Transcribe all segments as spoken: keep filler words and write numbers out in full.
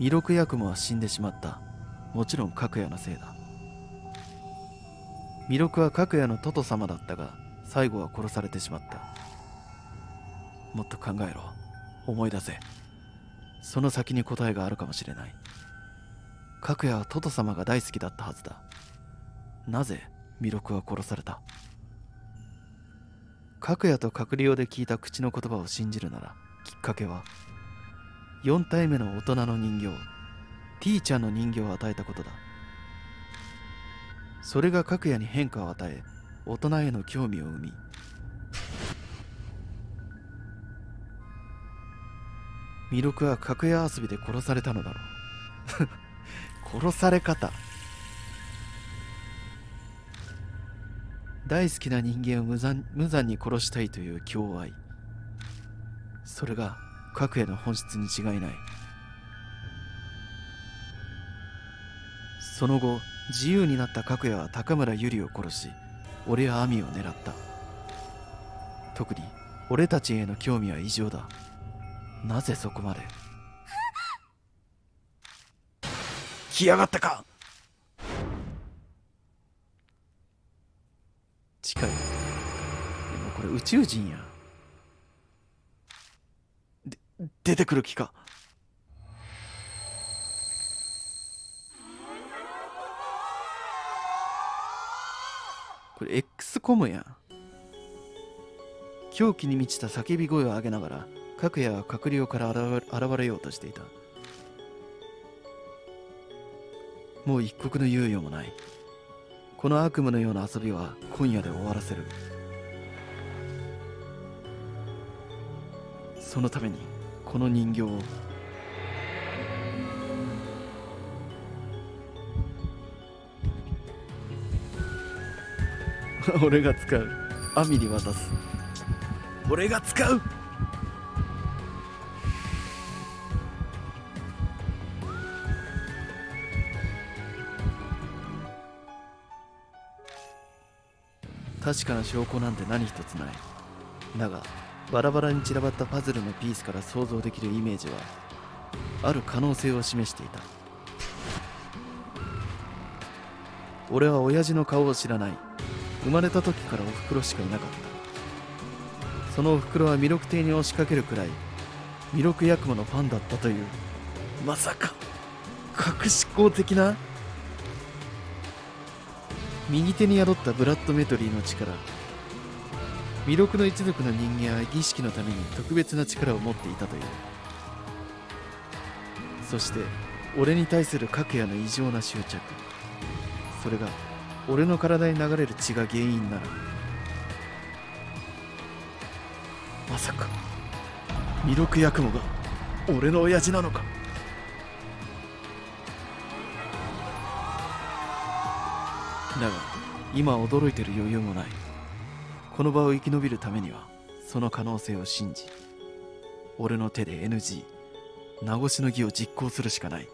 弥勒八雲は死んでしまった。もちろん角屋のせいだ。弥勒は角屋のトト様だったが、最後は殺されてしまった。もっと考えろ。思い出せ。その先に答えがあるかもしれない。角谷はトト様が大好きだったはずだ。なぜ弥勒は殺された？角谷と閣僚で聞いた口の言葉を信じるなら、きっかけはよん体目の大人の人形 T ちゃんの人形を与えたことだ。それが角谷に変化を与え、大人への興味を生み、弥勒は角屋遊びで殺されたのだろう殺され方。大好きな人間を無残、無残に殺したいという狂愛、それが角屋の本質に違いない。その後自由になった角屋は高村百合を殺し、俺や亜美を狙った。特に俺たちへの興味は異常だ。なぜそこまで来やがったか。近い。でもこれ宇宙人や。で出てくる気か。これ X コムやん。狂気に満ちた叫び声を上げながら、角谷は閣僚から現れ、現れようとしていた。もう一刻の猶予もない。この悪夢のような遊びは今夜で終わらせる。そのためにこの人形を。俺が使う。アミに渡す。俺が使う。確かな証拠なんて何一つない。だがバラバラに散らばったパズルのピースから想像できるイメージは、ある可能性を示していた。俺は親父の顔を知らない。生まれた時からおふくろしかいなかった。そのおふくろは弥勒邸に押しかけるくらい弥勒八雲のファンだったという。まさか隠し子的な。右手に宿ったブラッドメトリーの力。弥勒の一族の人間は儀式のために特別な力を持っていたという。そして俺に対する角谷の異常な執着、それが俺の体に流れる血が原因なら、まさか弥勒八雲が俺の親父なのか。だが今驚いてる余裕もない。この場を生き延びるためにはその可能性を信じ、俺の手で エヌジー 名越の儀を実行するしかない。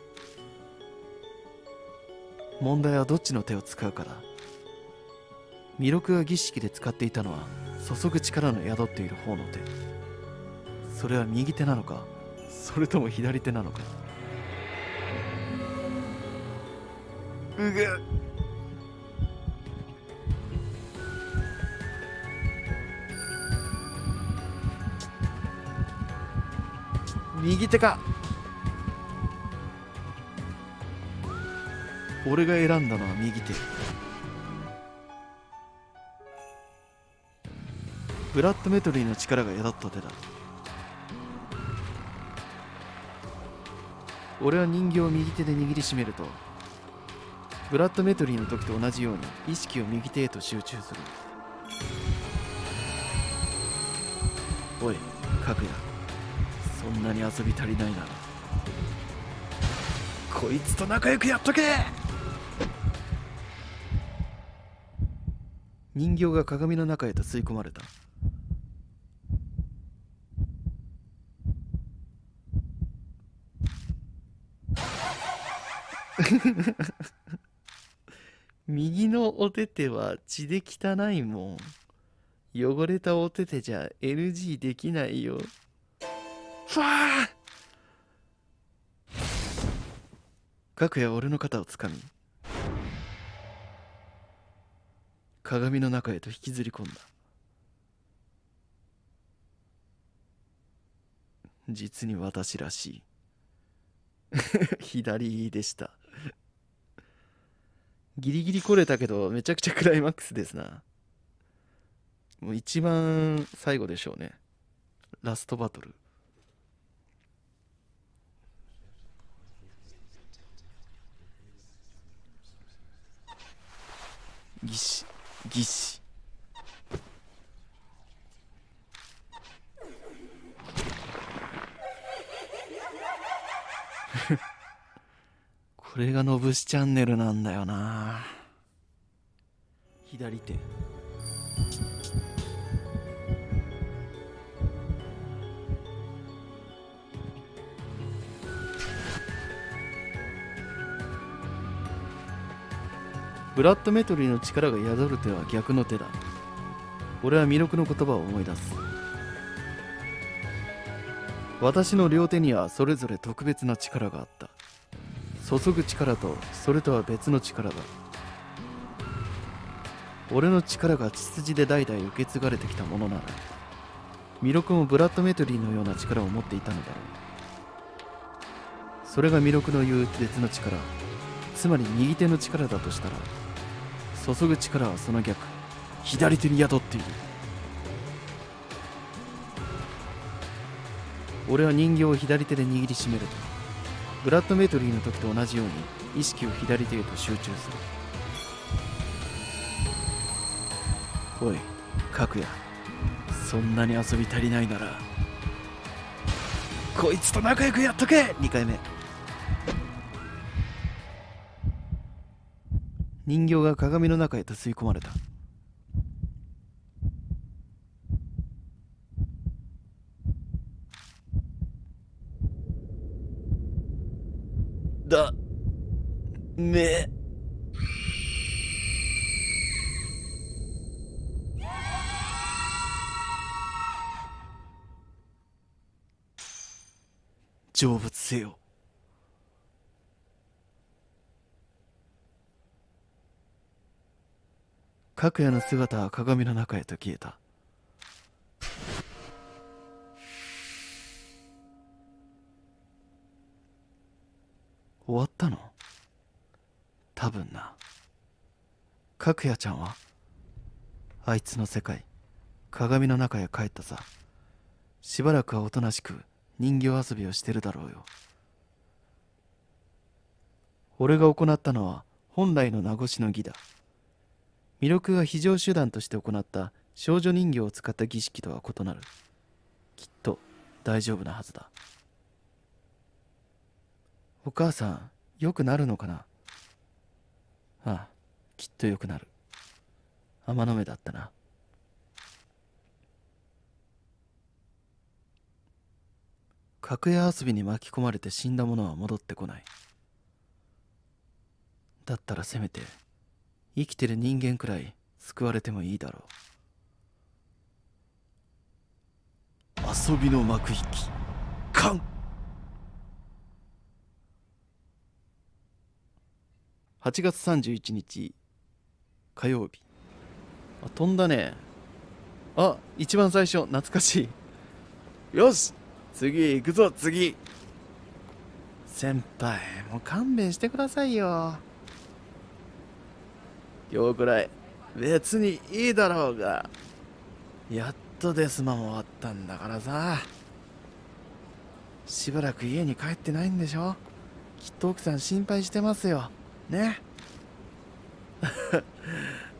問題はどっちの手を使うかだ。弥勒が儀式で使っていたのは注ぐ力の宿っている方の手。それは右手なのか、それとも左手なのか。うぐっ。右手か。俺が選んだのは右手。ブラッドメトリーの力が宿った手だ。俺は人形を右手で握りしめると、ブラッドメトリーの時と同じように意識を右手へと集中する。おい角谷、そんなに遊び足りないならこいつと仲良くやっとけ。人形が鏡の中へと吸い込まれた。右のお手手は血で汚いもん。汚れたお手手じゃ エヌジー できないよ。ファー各夜俺の肩をつかみ鏡の中へと引きずり込んだ。実に私らしい左でした。ギリギリ来れたけどめちゃくちゃクライマックスですな。もう一番最後でしょうね、ラストバトル。ぎっしぎっしこれがのぶしチャンネルなんだよな。左手ブラッドメトリーの力が宿る手は逆の手だ。俺は弥勒の言葉を思い出す。私の両手にはそれぞれ特別な力があった。注ぐ力とそれとは別の力だ。俺の力が血筋で代々受け継がれてきたものなら、弥勒もブラッドメトリーのような力を持っていたのだろう。それが弥勒の言う別の力、つまり右手の力だとしたら、注ぐ力はその逆、左手に宿っている。俺は人形を左手で握りしめると、ブラッドメトリーの時と同じように意識を左手へと集中する。おい、かくや、そんなに遊び足りないなら、こいつと仲良くやっとけ。にかいめ。人形が鏡の中へと吸い込まれた。だめ成仏せよ。角屋の姿は鏡の中へと消えた。終わったの？多分な。角屋ちゃんはあいつの世界、鏡の中へ帰ったさ。しばらくはおとなしく人形遊びをしてるだろうよ。俺が行ったのは本来の名越の儀だ。弥勒が非常手段として行った少女人形を使った儀式とは異なる。きっと大丈夫なはずだ。お母さん、よくなるのかな。ああ、きっとよくなる。天の目だったな。角屋遊びに巻き込まれて死んだ者は戻ってこない。だったらせめて生きてる人間くらい救われてもいいだろう。遊びの幕引きカン。はちがつさんじゅういちにち火曜日。あ、飛んだね。あ、一番最初懐かしい。よし、次行くぞ。次、先輩もう勘弁してくださいよ。今日くらい別にいいだろうが。やっとデスマも終わったんだからさ。しばらく家に帰ってないんでしょ。きっと奥さん心配してますよね。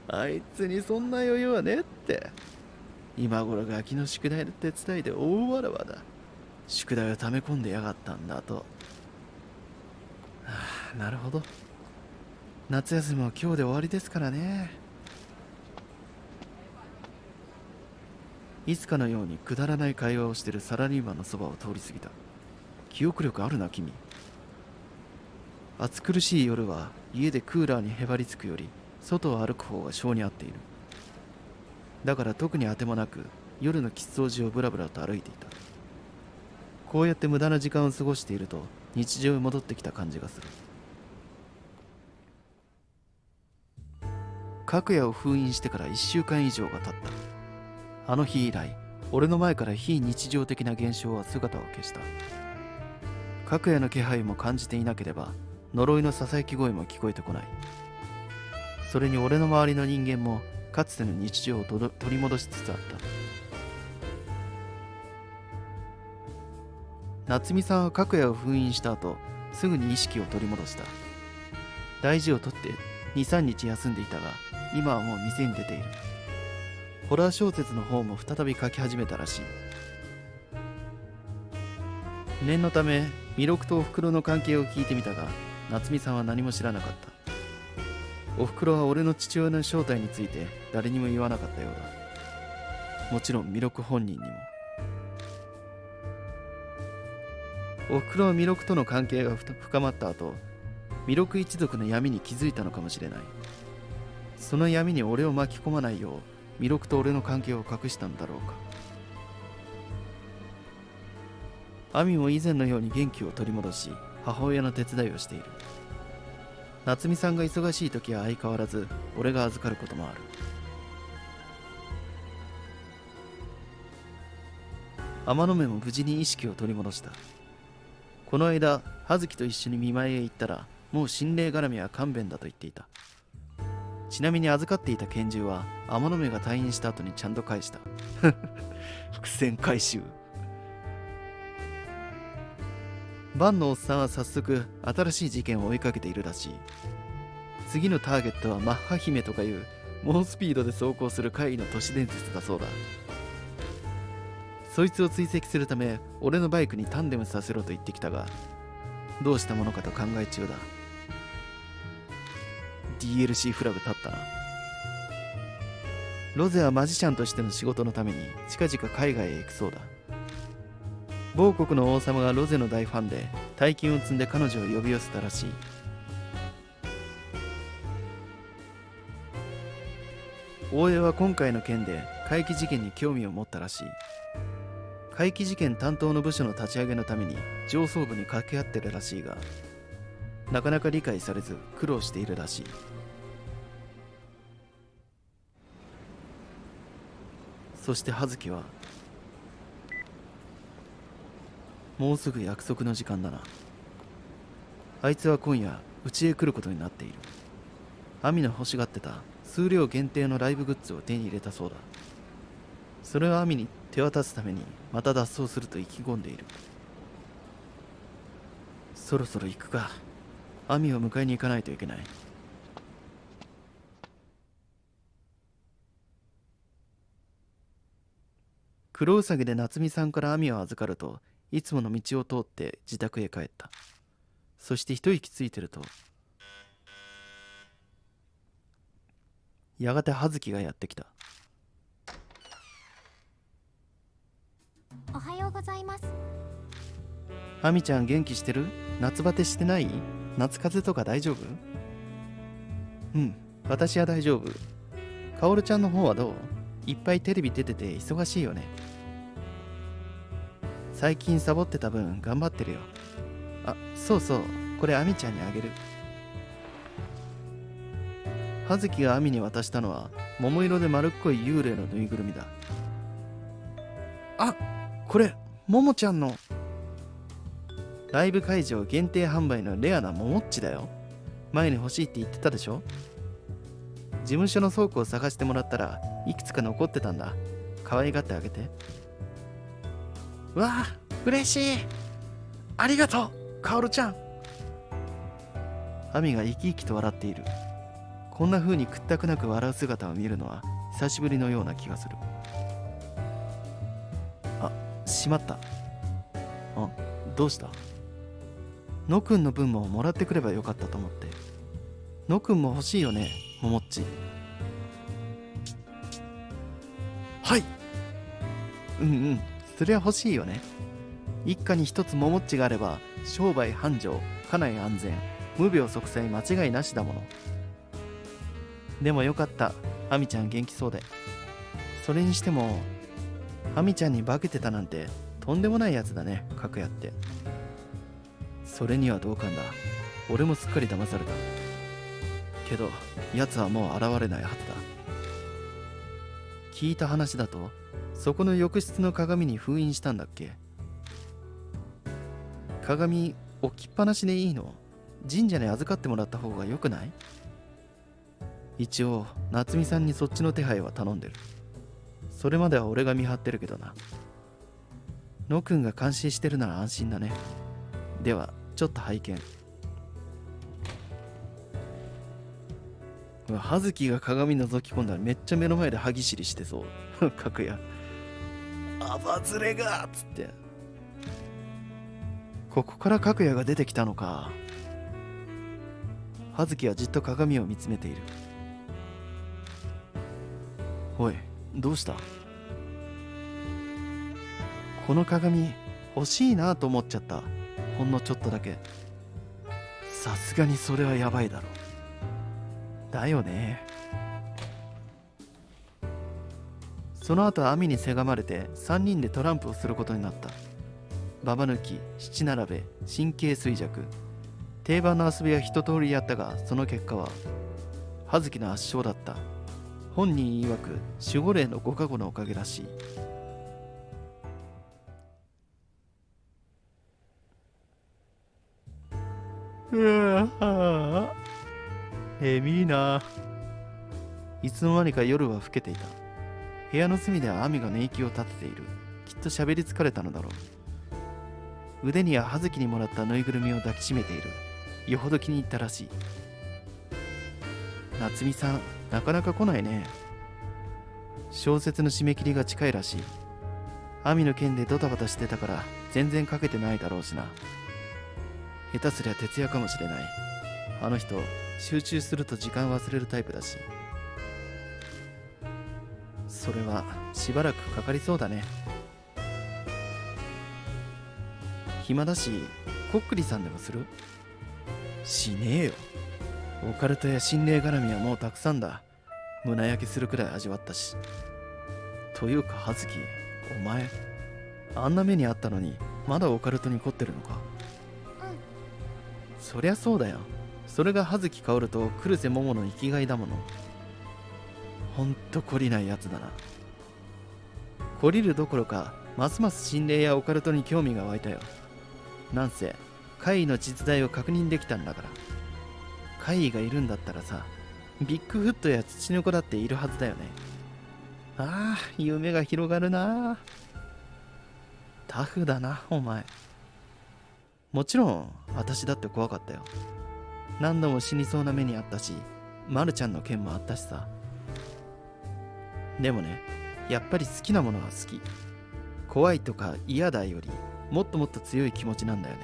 あいつにそんな余裕はねえって。今頃ガキの宿題の手伝いで大わらわだ。宿題を溜め込んでやがったんだと。はあ、なるほど。夏休みも今日で終わりですからね。いつかのようにくだらない会話をしてるサラリーマンのそばを通り過ぎた。記憶力あるな君。暑苦しい夜は家でクーラーにへばりつくより外を歩く方が性に合っている。だから特に当てもなく夜の喫煙所をブラブラと歩いていた。こうやって無駄な時間を過ごしていると日常へ戻ってきた感じがする。角屋を封印してからいっしゅうかん以上が経った。あの日以来、俺の前から非日常的な現象は姿を消した。角屋の気配も感じていなければ、呪いのささやき声も聞こえてこない。それに俺の周りの人間もかつての日常を取り戻しつつあった。夏美さんは角屋を封印した後、すぐに意識を取り戻した。大事を取ってにさんにち休んでいたが、今はもう店に出ている。ホラー小説の方も再び書き始めたらしい。念のため弥勒とおふくろの関係を聞いてみたが、夏美さんは何も知らなかった。おふくろは俺の父親の正体について誰にも言わなかったようだ。もちろん弥勒本人にも。おふくろは弥勒との関係が深まった後、弥勒一族の闇に気づいたのかもしれない。その闇に俺を巻き込まないよう、弥勒と俺の関係を隠したのだろうか。亜美も以前のように元気を取り戻し、母親の手伝いをしている。夏美さんが忙しい時は相変わらず俺が預かることもある。天の目も無事に意識を取り戻した。この間葉月と一緒に見舞いへ行ったら、もう心霊絡みは勘弁だと言っていた。ちなみに預かっていた拳銃は天の目が退院した後にちゃんと返した伏線回収。バンのおっさんは早速新しい事件を追いかけているらしい。次のターゲットはマッハ姫とかいう猛スピードで走行する怪異の都市伝説だそうだ。そいつを追跡するため、俺のバイクにタンデムさせろと言ってきたが、どうしたものかと考え中だ。ディーエルシー フラグ立ったな。ロゼはマジシャンとしての仕事のために近々海外へ行くそうだ。某国の王様がロゼの大ファンで、大金を積んで彼女を呼び寄せたらしい。大江は今回の件で怪奇事件に興味を持ったらしい。怪奇事件担当の部署の立ち上げのために上層部に掛け合ってるらしいが、なかなか理解されず苦労しているらしい。そして葉月は、もうすぐ約束の時間だな。あいつは今夜うちへ来ることになっている。亜美の欲しがってた数量限定のライブグッズを手に入れたそうだ。それは亜美に手渡すためにまた脱走すると意気込んでいる。そろそろ行くか。亜美を迎えに行かないといけない。黒うさぎで夏美さんから亜美を預かると、いつもの道を通って自宅へ帰った。そして一息ついてると、やがて葉月がやってきた。おはようございます。亜美ちゃん、元気してる？夏バテしてない？夏風邪とか大丈夫？うん、私は大丈夫。カオルちゃんの方はどう？いっぱいテレビ出てて忙しいよね。最近サボってた分頑張ってるよ。あ、そうそう、これ亜美ちゃんにあげる。葉月が亜美に渡したのは桃色で丸っこい幽霊のぬいぐるみだ。あ、これももちゃんのライブ会場限定販売のレアなももっちだよ。前に欲しいって言ってたでしょ。事務所の倉庫を探してもらったらいくつか残ってたんだ。可愛がってあげて。わあ、嬉しい。ありがとう、カオルちゃん。亜美が生き生きと笑っている。こんな風に屈託なく笑う姿を見るのは久しぶりのような気がする。あ、しまった。あ、どうした？のくんの分ももらってくればよかったと思って。のくんも欲しいよね、ももっち。はい。うんうん、それは欲しいよね。一家に一つももっちがあれば、商売繁盛、家内安全、無病息災間違いなしだもの。でもよかった、亜美ちゃん元気そうで。それにしても亜美ちゃんに化けてたなんてとんでもないやつだね、角屋って。それには同感だ。俺もすっかり騙された。けど奴はもう現れないはずだ。聞いた話だとそこの浴室の鏡に封印したんだっけ。鏡置きっぱなしでいいの？神社に預かってもらった方がよくない？一応夏美さんにそっちの手配は頼んでる。それまでは俺が見張ってるけどな。野くんが監視してるなら安心だね。ではちょっと拝見。葉月が鏡覗き込んだらめっちゃ目の前で歯ぎしりしてそう角屋あばずれがっつって。ここから角屋が出てきたのか。葉月はじっと鏡を見つめている。おい、どうした？この鏡欲しいなと思っちゃった。ほんのちょっとだけ。さすがにそれはやばいだろ。だよね。その後は網にせがまれてさんにんでトランプをすることになった。ババ抜き、七並べ、神経衰弱、定番の遊びは一通りやったが、その結果は葉月の圧勝だった。本人曰く守護霊のご加護のおかげらしい。うわぁえみいな。いつの間にか夜は更けていた。部屋の隅では雨が寝息を立てている。きっと喋り疲れたのだろう。腕には葉月にもらったぬいぐるみを抱きしめている。よほど気に入ったらしい。夏美さん、なかなか来ないね。小説の締め切りが近いらしい。雨の件でドタバタしてたから全然かけてないだろうしな。下手すりゃ徹夜かもしれない。あの人集中すると時間忘れるタイプだし。それはしばらくかかりそうだね。暇だしこっくりさんでもする？しねえよ。オカルトや心霊絡みはもうたくさんだ。胸焼けするくらい味わったし。というか葉月、お前あんな目にあったのにまだオカルトに凝ってるのか。うん、そりゃそうだよ。それが葉月薫と黒瀬桃の生きがいだもの。ほんと懲りないやつだな。懲りるどころかますます心霊やオカルトに興味が湧いたよ。なんせ怪異の実在を確認できたんだから。怪異がいるんだったらさ、ビッグフットや土の子だっているはずだよね。ああ、夢が広がるな。タフだなお前。もちろん私だって怖かったよ。何度も死にそうな目にあったし、まるちゃんの件もあったしさ。でもね、やっぱり好きなものは好き。怖いとか嫌だよりもっともっと強い気持ちなんだよね。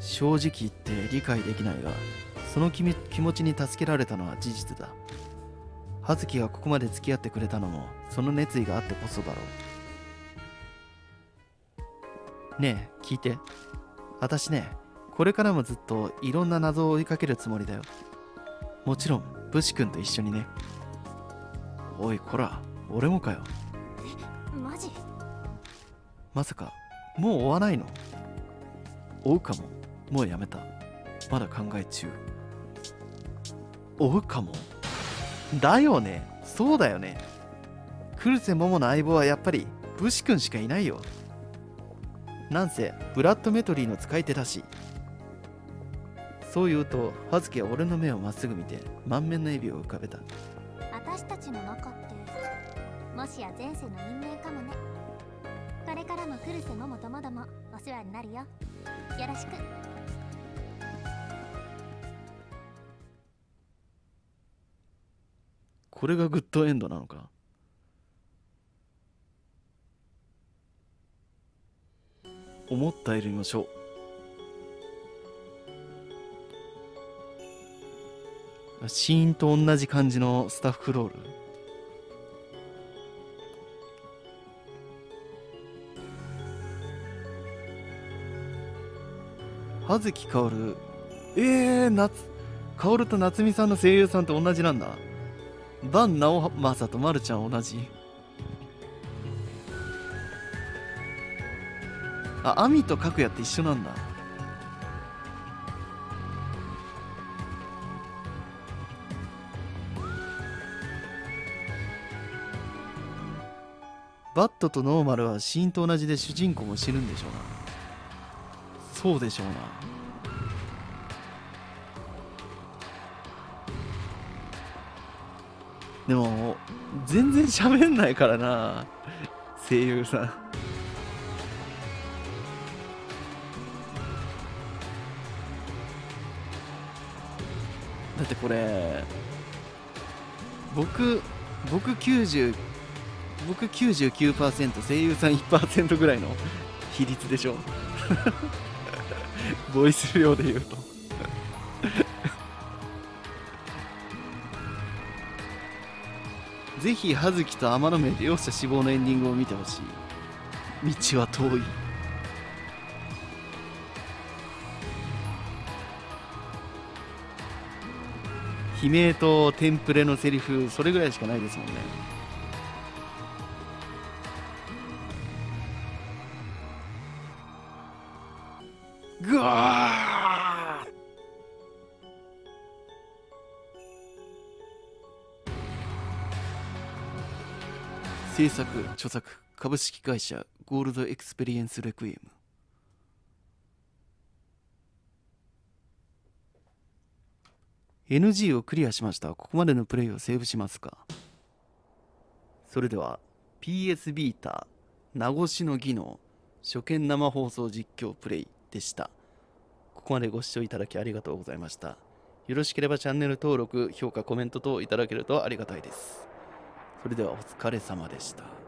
正直言って理解できないが、その気持ちに助けられたのは事実だ。葉月がここまで付き合ってくれたのもその熱意があってこそだろう。ねえ聞いて。私ね、これからもずっといろんな謎を追いかけるつもりだよ。もちろん武士君と一緒にね。おいこら、俺もかよ。え、マジ？まさかもう追わないの？追うかも。もうやめた。まだ考え中。追うかもだよね。そうだよね。黒瀬桃の相棒はやっぱり武士君しかいないよ。なんせブラッドメトリーの使い手だし。そう言うと葉月は俺の目をまっすぐ見て満面の笑みを浮かべた。私たちの中ってもしや前世の任命かもね。これからも来る瀬桃ともどもお世話になるよ。よろしく。これがグッドエンドなのか。思ったよりもしょうシーンと同じ感じのスタッフロール。葉月薫、えー、夏薫と夏美さんの声優さんと同じなんだ。伴直正とまるちゃん同じ。あ、アミとカクヤって一緒なんだ。バットとノーマルはシーンと同じで主人公も死ぬんでしょうな。そうでしょうな。でも全然喋んないからな、声優さん。だってこれ僕僕きゅうじゅう僕 きゅうじゅうきゅうパーセント 声優さん いちパーセント ぐらいの比率でしょボイス量で言うとぜひ葉月と天の目で容赦死亡のエンディングを見てほしい。道は遠い。悲鳴とテンプレのセリフ、それぐらいしかないですもんね。ぐわー。制作著作株式会社ゴールドエクスペリエンスレクイエム。エヌジー をクリアしました。ここまでのプレイをセーブしますか。それでは ピーエス Vita 名越の儀の初見生放送実況プレイでした。ここまでご視聴いただきありがとうございました。よろしければチャンネル登録、評価、コメント等いただけるとありがたいです。それではお疲れ様でした。